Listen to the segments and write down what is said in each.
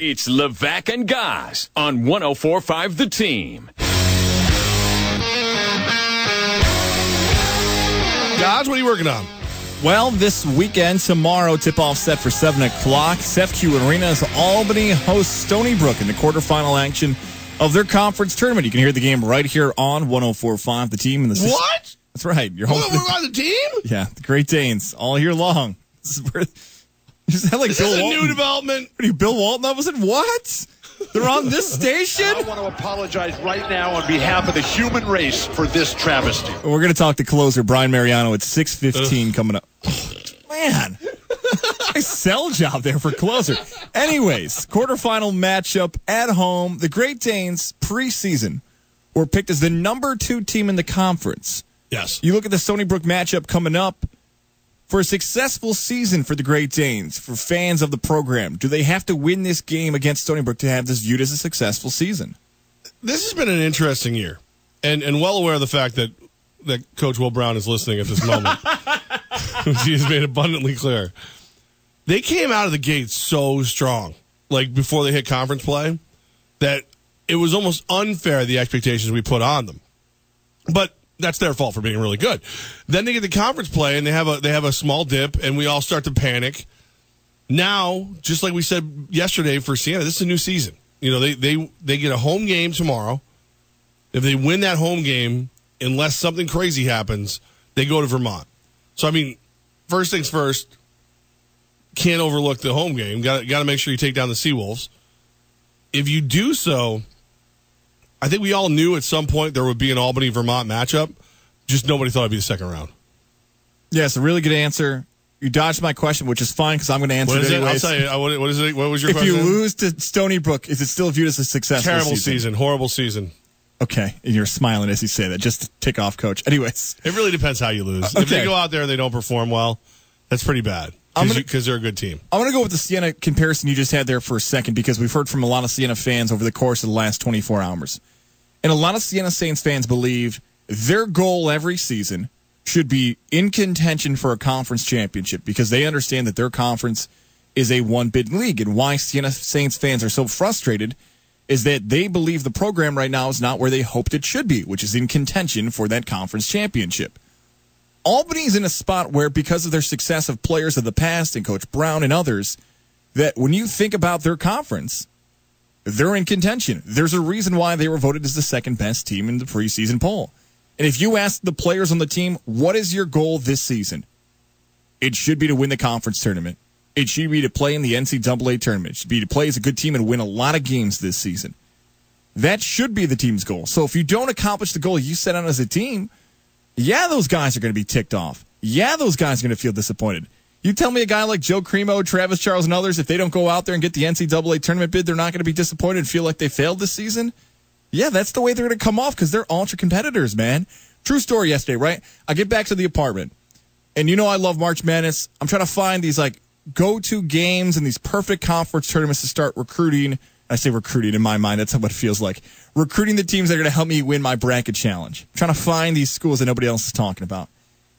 It's LeVac and Guys on 104.5 The Team. Guys, what are you working on? Well, this weekend, tomorrow, tip-off set for 7 o'clock. SEFCU Arena's Albany hosts Stony Brook in the quarterfinal action of their conference tournament. You can hear the game right here on 104.5 The Team. And the what? That's right. You're home. What about the team? Yeah, the Great Danes all year long. This is where... Is that like Bill Walton? This is a new development. What are you, Bill Walton? That was it. What? They're on this station? I want to apologize right now on behalf of the human race for this travesty. We're going to talk to closer Brian Mariano at 6:15 coming up. Oh, man. Nice sell job there for closer. Anyways, quarterfinal matchup at home. The Great Danes preseason were picked as the #2 team in the conference. Yes. You look at the Stony Brook matchup coming up. For a successful season for the Great Danes, for fans of the program, do they have to win this game against Stony Brook to have this viewed as a successful season? This has been an interesting year, and well aware of the fact that Coach Will Brown is listening at this moment, which he has made abundantly clear. They came out of the gate so strong, like before they hit conference play, that it was almost unfair the expectations we put on them. But that's their fault for being really good. Then they get the conference play, and they have a small dip, and we all start to panic. Now, just like we said yesterday for Siena, this is a new season. You know, they get a home game tomorrow. If they win that home game, unless something crazy happens, they go to Vermont. So, I mean, first things first, can't overlook the home game. Got to make sure you take down the Seawolves. If you do so... I think we all knew at some point there would be an Albany-Vermont matchup. Just nobody thought it would be the second round. Yeah, it's a really good answer. You dodged my question, which is fine because I'm going to answer it anyways. I'll tell you. What is it? What was your question? If you lose to Stony Brook, is it still viewed as a successful season? Terrible season. Horrible season. Okay, and you're smiling as you say that. Just to tick off, Coach. Anyways. It really depends how you lose. Okay. If they go out there and they don't perform well, that's pretty bad. Because they're a good team. I'm going to go with the Siena comparison you just had there for a second because we've heard from a lot of Siena fans over the course of the last 24 hours. And a lot of Siena Saints fans believe their goal every season should be in contention for a conference championship because they understand that their conference is a one-bid league. And why Siena Saints fans are so frustrated is that they believe the program right now is not where they hoped it should be, which is in contention for that conference championship. Albany's in a spot where, because of their success of players of the past and Coach Brown and others, that when you think about their conference, they're in contention. There's a reason why they were voted as the second-best team in the preseason poll. And if you ask the players on the team, what is your goal this season? It should be to win the conference tournament. It should be to play in the NCAA tournament. It should be to play as a good team and win a lot of games this season. That should be the team's goal. So if you don't accomplish the goal you set out as a team... Yeah, those guys are going to be ticked off. Yeah, those guys are going to feel disappointed. You tell me a guy like Joe Cremo, Travis Charles, and others, if they don't go out there and get the NCAA tournament bid, they're not going to be disappointed and feel like they failed this season? Yeah, that's the way they're going to come off because they're ultra-competitors, man. True story yesterday, right? I get back to the apartment, and you know I love March Madness. I'm trying to find these, like, go-to games and these perfect conference tournaments to start recruiting. I say recruiting in my mind. That's how it feels like. Recruiting the teams that are going to help me win my bracket challenge. I'm trying to find these schools that nobody else is talking about.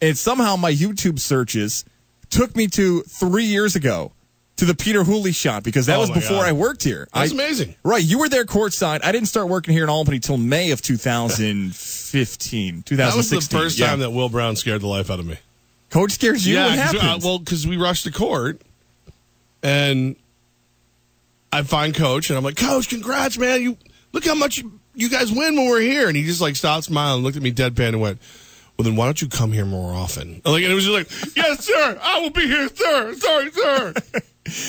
And somehow my YouTube searches took me to 3 years ago to the Peter Hooley shot because that was before I worked here. That's amazing. Right. You were there courtside. I didn't start working here in Albany until May of 2015, 2016. That was the first time that Will Brown scared the life out of me. Coach scared you? Yeah, what happened? Well, because we rushed to court and... I find Coach, and I'm like, Coach, congrats, man. Look how much you guys win when we're here. And he just, like, stopped smiling, looked at me deadpan, and went, well, then why don't you come here more often? Like, and it was just like, yes, sir, I will be here, sir. Sorry, sir.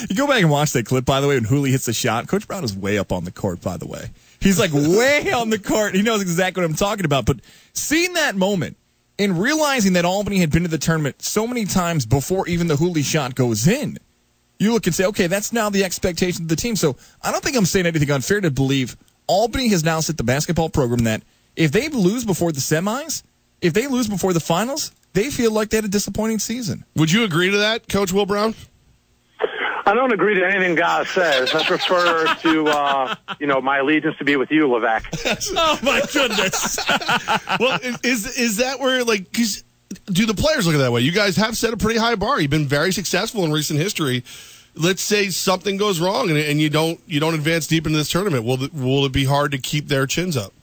You go back and watch that clip, by the way, when Hooley hits the shot. Coach Brown is way up on the court, by the way. He's, like, way on the court. He knows exactly what I'm talking about. But seeing that moment and realizing that Albany had been to the tournament so many times before even the Hooley shot goes in, you look and say, okay, that's now the expectation of the team. So I don't think I'm saying anything unfair to believe Albany has now set the basketball program that if they lose before the semis, if they lose before the finals, they feel like they had a disappointing season. Would you agree to that, Coach Will Brown? I don't agree to anything Guy says. I prefer to, you know, my allegiance to be with you, LeVac. Oh, my goodness. Well, is that where, like, do the players look at it that way? You guys have set a pretty high bar. You've been very successful in recent history. let's say something goes wrong and you don't advance deep into this tournament, will it be hard to keep their chins up?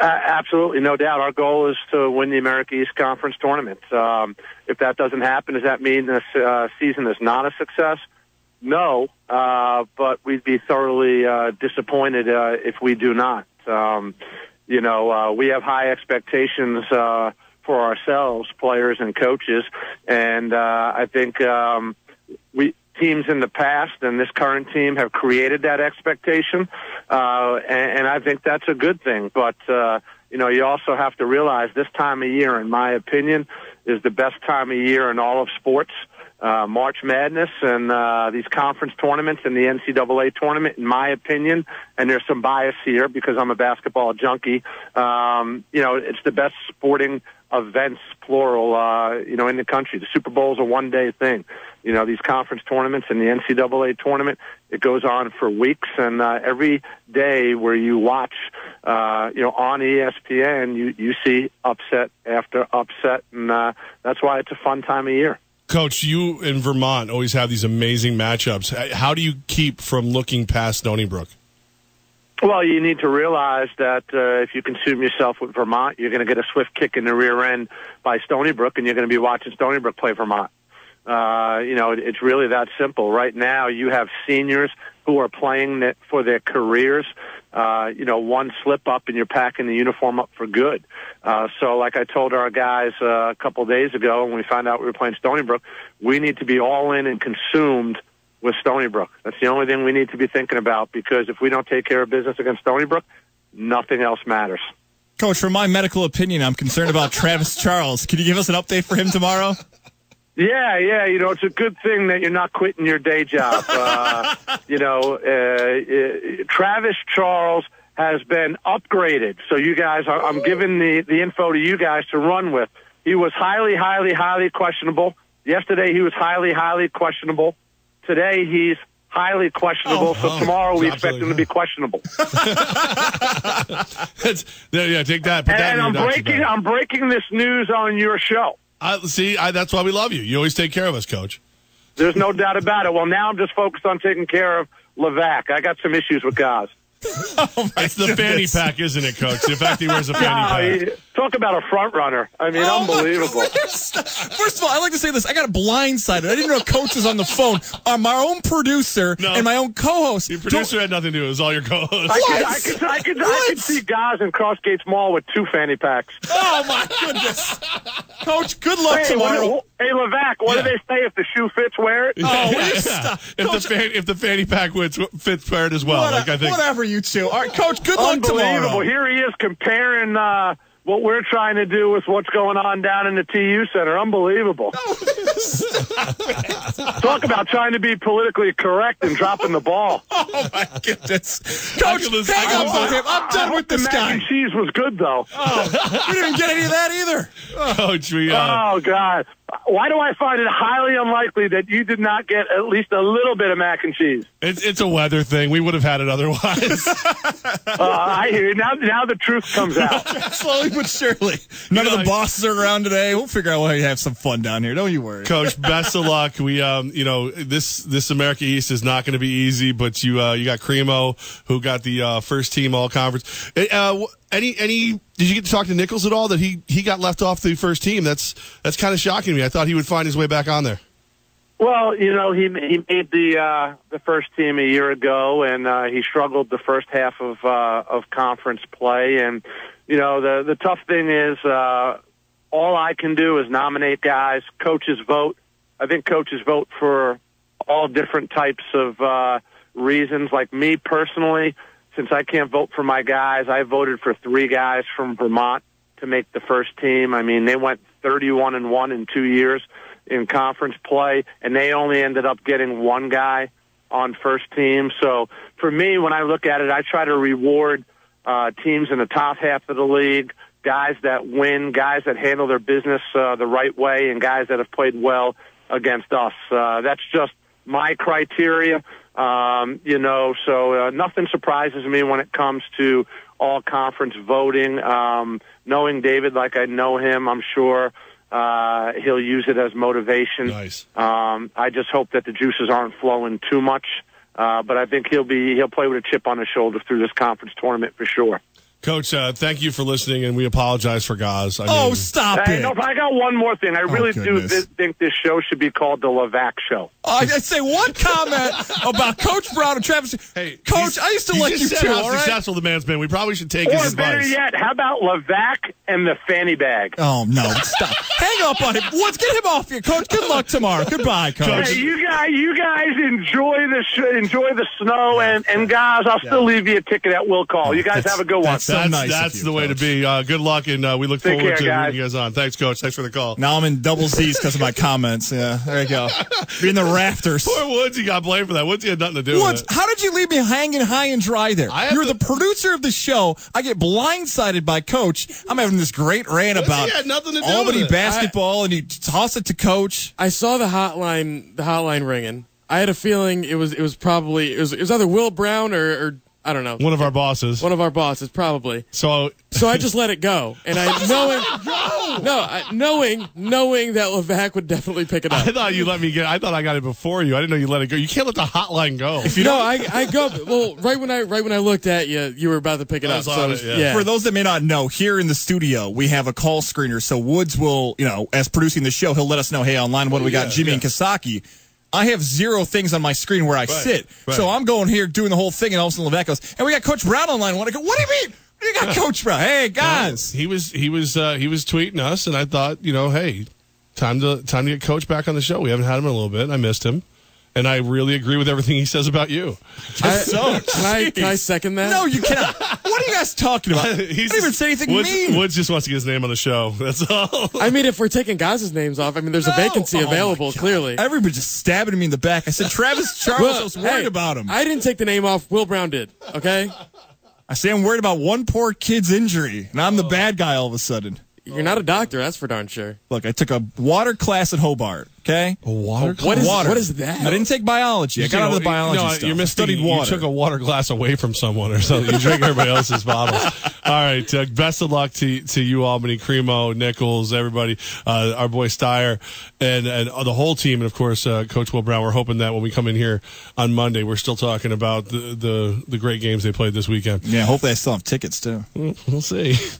Absolutely, no doubt. Our goal is to win the America East Conference tournament. If that doesn't happen, does that mean this season is not a success? No, but we'd be thoroughly disappointed if we do not. We have high expectations for ourselves, players and coaches, and I think teams in the past and this current team have created that expectation, and I think that's a good thing. But, you also have to realize this time of year, in my opinion, is the best time of year in all of sports. March Madness and these conference tournaments and the NCAA tournament, in my opinion, and there's some bias here because I'm a basketball junkie, it's the best sporting events, plural, in the country. The Super Bowl is a one-day thing. These conference tournaments and the NCAA tournament, it goes on for weeks, and every day where you watch, on ESPN, you see upset after upset, and that's why it's a fun time of year. Coach, you in Vermont always have these amazing matchups. How do you keep from looking past Stony Brook? Well, you need to realize that if you consume yourself with Vermont, you're going to get a swift kick in the rear end by Stony Brook, and you're going to be watching Stony Brook play Vermont. It's really that simple. Right now, you have seniors who are playing for their careers. One slip up and you're packing the uniform up for good. So like I told our guys a couple of days ago when we found out we were playing Stony Brook, we need to be all in and consumed with Stony Brook. That's the only thing we need to be thinking about, because if we don't take care of business against Stony Brook, nothing else matters. Coach, from my medical opinion, I'm concerned about Travis Charles. Can you give us an update for him tomorrow? Yeah. It's a good thing that you're not quitting your day job. Travis Charles has been upgraded. So you guys, I'm giving the info to you guys to run with. He was highly, highly, highly questionable. Yesterday he was highly, highly questionable. Today he's highly questionable. So tomorrow we expect him to be questionable. Yeah, take that. Put that in your document. I'm breaking this news on your show. That's why we love you. You always take care of us, Coach. There's no doubt about it. Well, now I'm just focused on taking care of LeVac. I got some issues with guys. It's the fanny pack, isn't it, Coach? The fact he wears a fanny pack. Talk about a front runner. I mean, unbelievable. First of all, I like to say this. I got blindsided. I didn't know Coach was on the phone. My own producer and my own co-host. Your producer had nothing to do. It was all your co-hosts. I could see guys in Crossgates Mall with two fanny packs. Oh, my goodness. Coach, good luck tomorrow. Hey, LeVac, what do they say? If the shoe fits, wear it? If the fanny pack fits, wear it as well. Whatever you two. All right, Coach, good luck tomorrow. Unbelievable. Here he is comparing what we're trying to do with what's going on down in the TU Center. Unbelievable. Talk about trying to be politically correct and dropping the ball. Oh, my goodness. Coach, hang up on him. I'm done with this guy. Mac and cheese was good, though. Oh, we didn't get any of that either. Coach, oh, God. Why do I find it highly unlikely that you did not get at least a little bit of mac and cheese? It's a weather thing. We would have had it otherwise. I hear you. Now the truth comes out. Slowly but surely. None of the bosses are around today. We'll figure out how you have some fun down here. Don't you worry. Coach, best of luck. We, this America East is not going to be easy, but you got Cremo, who got the first team all-conference. Did you get to talk to Nichols at all? That he got left off the first team. That's kind of shocking to me. I thought he would find his way back on there. Well, he made the first team a year ago, and he struggled the first half of conference play. And the tough thing is all I can do is nominate guys. Coaches vote. I think coaches vote for all different types of reasons. Like me personally. Since I can't vote for my guys, I voted for three guys from Vermont to make the first team. I mean, they went 31-1 in 2 years in conference play, and they only ended up getting one guy on first team. So for me, when I look at it, I try to reward teams in the top half of the league, guys that win, guys that handle their business the right way, and guys that have played well against us. That's just my criteria. Nothing surprises me when it comes to all conference voting. Knowing David like I know him, I'm sure He'll use it as motivation. Nice. I just hope that the juices aren't flowing too much. But I think he'll play with a chip on his shoulder through this conference tournament for sure. Coach, thank you for listening, and we apologize for Gaz. I mean, stop it. No, I got one more thing. I really do think this show should be called the LeVac Show. I say one comment about Coach Brown and Travis. Hey, Coach, I used to like you too, all right? Successful the man's been. We probably should take his advice. Or better yet, how about LeVac and the fanny bag? Oh, no, stop. Hang up on him. Woods, get him off here, Coach. Good luck tomorrow. Goodbye, Coach. Hey, you guys enjoy the snow, and guys, I'll still leave you a ticket at Will Call. You guys have a good one. That's the way to be, Coach. Good luck, and we look forward to having you guys on. Thanks, Coach. Thanks for the call. Now I'm in double C's because of my comments. Yeah, there you go. Be in the rafters. Poor Woods, he got blamed for that. Woods, he had nothing to do with it. How did you leave me hanging high and dry there? You're the producer of the show. I get blindsided by Coach. I'm having this great rant about Albany basketball, and you toss it to Coach. I saw the hotline ringing. I had a feeling it was either Will Brown or I don't know. One of our bosses, probably. So I just let it go, and knowing that LeVac would definitely pick it up. I thought I got it before you. I didn't know you let it go. You can't let the hotline go. I go. Well, right when I looked at you, you were about to pick it up. So, for those that may not know, here in the studio we have a call screener. So Woods will, as producing the show, he'll let us know. Hey, online, what do we got? Jimmy and Kasaki. I have zero things on my screen where I sit. Right. So I'm going here doing the whole thing, and all of a sudden LeVac goes, and we got Coach Brown online. What do you mean? You got Coach Brown. Hey, guys. He was tweeting us, and I thought, hey, time to get Coach back on the show. We haven't had him in a little bit. I missed him. And I really agree with everything he says about you. Can I second that? No, you cannot. What are you guys talking about? I didn't even say anything mean. Woods just wants to get his name on the show. That's all. I mean, if we're taking guys' names off, there's a vacancy available, clearly. Everybody's just stabbing me in the back. I said, Travis Charles, I was worried about him. I didn't take the name off. Will Brown did, okay? I say I'm worried about one poor kid's injury, and I'm the bad guy all of a sudden. You're not a doctor, that's for darn sure. Look, I took a water class at Hobart, okay? A water class? What is that? I didn't take biology. I got out of the biology stuff. No, you studied water. You took a water glass away from someone or something. You drink everybody else's bottles. All right, best of luck to you, Albany, Cremo, Nichols, everybody, our boy Steyer, and the whole team, and, of course, Coach Will Brown. We're hoping that when we come in here on Monday, we're still talking about the great games they played this weekend. Yeah, hopefully I still have tickets, too. We'll see.